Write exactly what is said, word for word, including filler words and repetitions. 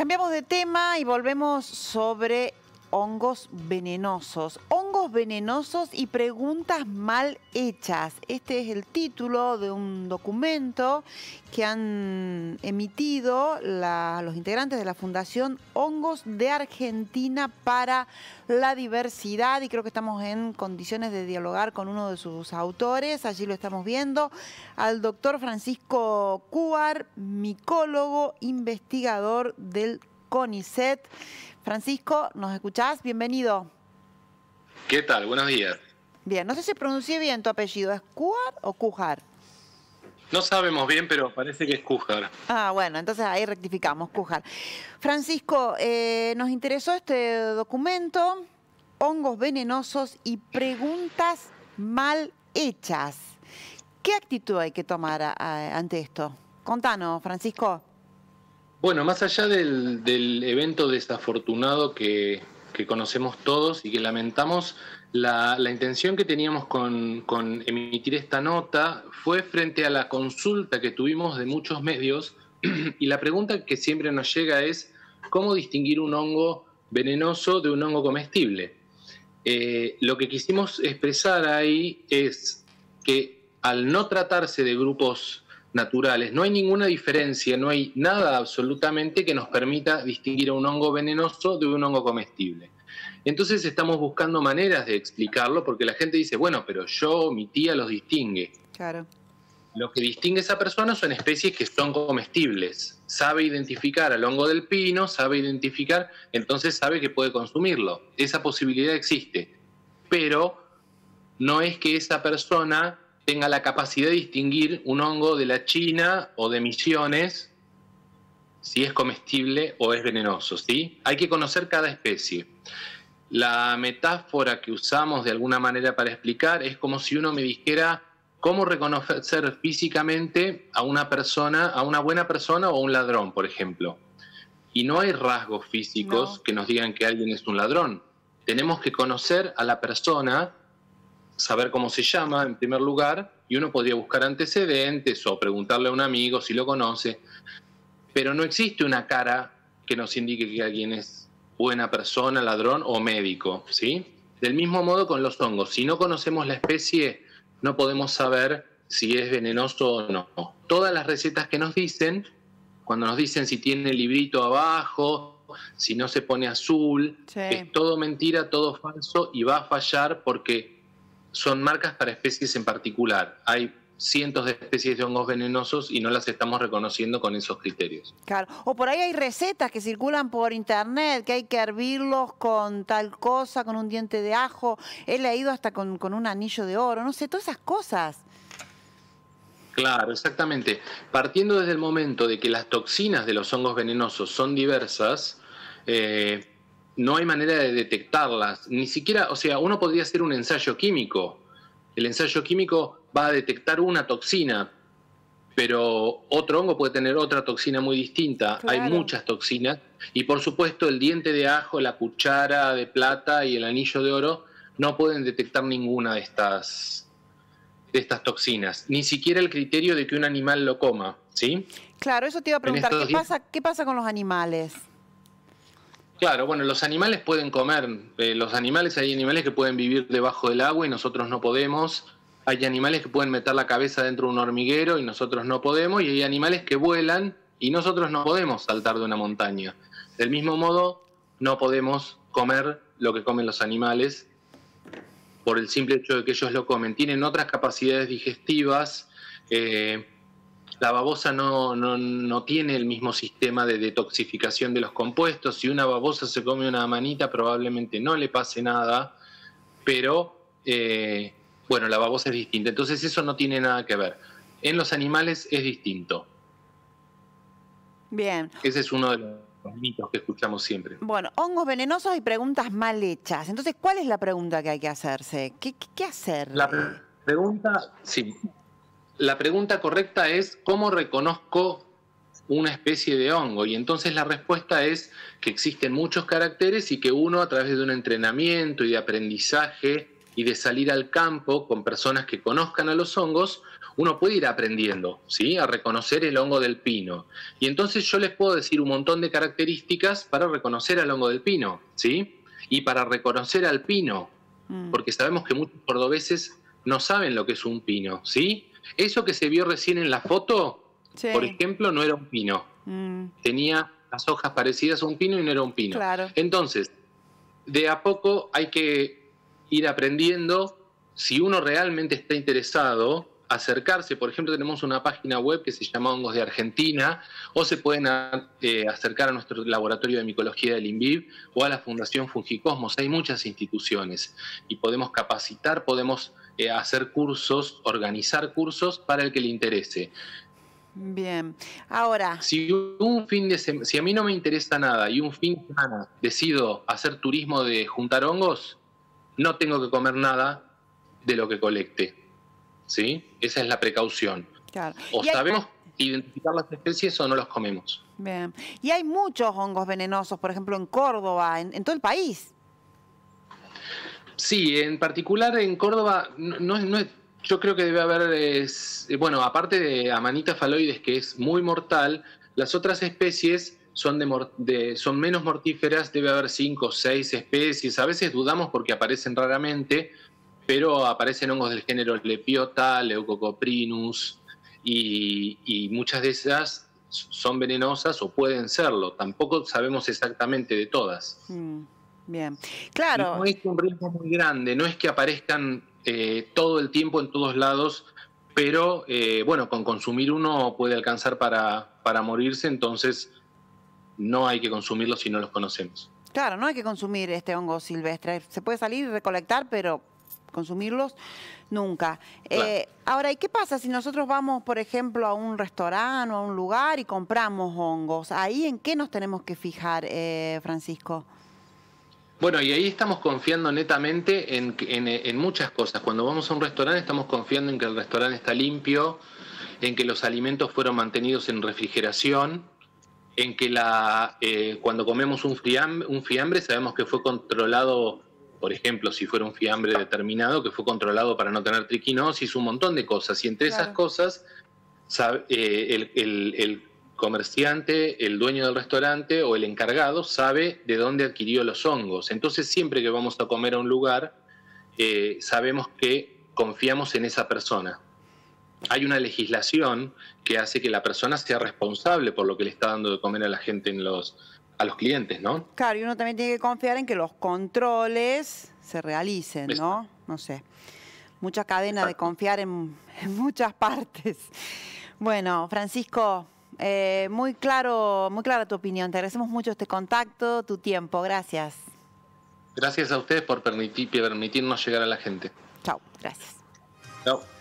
Cambiamos de tema y volvemos sobre hongos venenosos. Hongos venenosos y preguntas mal hechas. Este es el título de un documento que han emitido la, los integrantes de la Fundación Hongos de Argentina para la Diversidad. Y creo que estamos en condiciones de dialogar con uno de sus autores. Allí lo estamos viendo. Al doctor Francisco Kuhar, micólogo, investigador del CONICET. Francisco, ¿nos escuchás? Bienvenido. ¿Qué tal? Buenos días. Bien, no sé si pronuncié bien tu apellido. ¿Es Kuhar o Kuhar? No sabemos bien, pero parece que es Kuhar. Ah, bueno, entonces ahí rectificamos, Kuhar. Francisco, eh, nos interesó este documento, hongos venenosos y preguntas mal hechas. ¿Qué actitud hay que tomar a, a, ante esto? Contanos, Francisco. Bueno, más allá del, del evento desafortunado que, que conocemos todos y que lamentamos, la, la intención que teníamos con, con emitir esta nota fue frente a la consulta que tuvimos de muchos medios, y la pregunta que siempre nos llega es ¿cómo distinguir un hongo venenoso de un hongo comestible? Eh, lo que quisimos expresar ahí es que al no tratarse de grupos naturales, no hay ninguna diferencia, no hay nada absolutamente que nos permita distinguir a un hongo venenoso de un hongo comestible. Entonces estamos buscando maneras de explicarlo, porque la gente dice, bueno, pero yo, mi tía los distingue. Claro. Lo que distingue a esa persona son especies que son comestibles. Sabe identificar al hongo del pino, sabe identificar, entonces sabe que puede consumirlo. Esa posibilidad existe. Pero no es que esa persona tenga la capacidad de distinguir un hongo de la China o de Misiones, si es comestible o es venenoso, ¿sí? Hay que conocer cada especie. La metáfora que usamos de alguna manera para explicar es como si uno me dijera cómo reconocer físicamente a una persona, a una buena persona o a un ladrón, por ejemplo. Y no hay rasgos físicos no. que nos digan que alguien es un ladrón. Tenemos que conocer a la persona, saber cómo se llama en primer lugar, y uno podría buscar antecedentes o preguntarle a un amigo si lo conoce, pero no existe una cara que nos indique que alguien es buena persona, ladrón o médico, ¿sí? Del mismo modo con los hongos, si no conocemos la especie no podemos saber si es venenoso o no. Todas las recetas que nos dicen, cuando nos dicen si tiene el librito abajo, si no se pone azul, sí, es todo mentira, todo falso y va a fallar porque son marcas para especies en particular. Hay cientos de especies de hongos venenosos y no las estamos reconociendo con esos criterios. Claro. O por ahí hay recetas que circulan por internet, que hay que hervirlos con tal cosa, con un diente de ajo. He leído hasta con, con un anillo de oro, no sé, todas esas cosas. Claro, exactamente. Partiendo desde el momento de que las toxinas de los hongos venenosos son diversas, eh, no hay manera de detectarlas, ni siquiera, o sea, uno podría hacer un ensayo químico. El ensayo químico va a detectar una toxina, pero otro hongo puede tener otra toxina muy distinta. Claro. Hay muchas toxinas y, por supuesto, el diente de ajo, la cuchara de plata y el anillo de oro no pueden detectar ninguna de estas, de estas toxinas. Ni siquiera el criterio de que un animal lo coma, ¿sí? Claro, eso te iba a preguntar, ¿qué pasa, qué pasa con los animales? Claro, bueno, los animales pueden comer, eh, los animales, hay animales que pueden vivir debajo del agua y nosotros no podemos, hay animales que pueden meter la cabeza dentro de un hormiguero y nosotros no podemos, y hay animales que vuelan y nosotros no podemos saltar de una montaña. Del mismo modo, no podemos comer lo que comen los animales por el simple hecho de que ellos lo comen. Tienen otras capacidades digestivas, eh, la babosa no, no, no tiene el mismo sistema de detoxificación de los compuestos. Si una babosa se come una amanita probablemente no le pase nada, pero eh, bueno, la babosa es distinta. Entonces eso no tiene nada que ver. En los animales es distinto. Bien. Ese es uno de los mitos que escuchamos siempre. Bueno, hongos venenosos y preguntas mal hechas. Entonces, ¿cuál es la pregunta que hay que hacerse? ¿Qué, qué hacer? La pre- pregunta, sí. La pregunta correcta es ¿cómo reconozco una especie de hongo? Y entonces la respuesta es que existen muchos caracteres y que uno, a través de un entrenamiento y de aprendizaje y de salir al campo con personas que conozcan a los hongos, uno puede ir aprendiendo, ¿sí?, a reconocer el hongo del pino. Y entonces yo les puedo decir un montón de características para reconocer al hongo del pino, ¿sí?, y para reconocer al pino, mm. porque sabemos que muchos cordobeses no saben lo que es un pino, ¿sí? Eso que se vio recién en la foto, sí. por ejemplo, no era un pino. Mm. Tenía las hojas parecidas a un pino y no era un pino. Claro. Entonces, de a poco hay que ir aprendiendo, si uno realmente está interesado, acercarse. Por ejemplo, tenemos una página web que se llama Hongos de Argentina, o se pueden a, eh, acercar a nuestro laboratorio de micología del IMBIV o a la Fundación Fungicosmos. Hay muchas instituciones y podemos capacitar, podemos eh, hacer cursos, organizar cursos para el que le interese. Bien, ahora... Si, un fin de sem- si a mí no me interesa nada y un fin de semana decido hacer turismo de juntar hongos, no tengo que comer nada de lo que colecte, ¿sí? Esa es la precaución. Claro. O hay... sabemos identificar las especies o no los comemos. Bien, y hay muchos hongos venenosos, por ejemplo, en Córdoba, en, en todo el país. Sí, en particular en Córdoba no, no es... No es yo creo que debe haber, es, bueno, aparte de Amanita phalloides, que es muy mortal, las otras especies son, de, de, son menos mortíferas, debe haber cinco o seis especies. A veces dudamos porque aparecen raramente, pero aparecen hongos del género Lepiota, Leucocoprinus, y, y muchas de esas son venenosas o pueden serlo. Tampoco sabemos exactamente de todas. Mm, bien, claro. No es un riesgo muy grande, no es que aparezcan... Eh, todo el tiempo en todos lados, pero eh, bueno, con consumir uno puede alcanzar para, para morirse, entonces no hay que consumirlos si no los conocemos. Claro, no hay que consumir este hongo silvestre, se puede salir y recolectar, pero consumirlos nunca. Claro. Eh, ahora, ¿y qué pasa si nosotros vamos, por ejemplo, a un restaurante o a un lugar y compramos hongos? ¿Ahí en qué nos tenemos que fijar, eh, Francisco? Bueno, y ahí estamos confiando netamente en, en, en muchas cosas. Cuando vamos a un restaurante estamos confiando en que el restaurante está limpio, en que los alimentos fueron mantenidos en refrigeración, en que la, eh, cuando comemos un fiambre, un fiambre sabemos que fue controlado, por ejemplo, si fuera un fiambre determinado, que fue controlado para no tener triquinosis, un montón de cosas. Y entre claro. esas cosas, sabe, eh, el, el, el comerciante, el dueño del restaurante o el encargado sabe de dónde adquirió los hongos. Entonces, siempre que vamos a comer a un lugar, eh, sabemos que confiamos en esa persona. Hay una legislación que hace que la persona sea responsable por lo que le está dando de comer a la gente, en los, a los clientes, ¿no? Claro, y uno también tiene que confiar en que los controles se realicen, ¿no? No sé, mucha cadena de confiar en, en muchas partes. Bueno, Francisco... Eh, muy claro, muy clara tu opinión. Te agradecemos mucho este contacto, tu tiempo. Gracias. Gracias a ustedes por permitir, permitirnos llegar a la gente. Chao, gracias. Chao.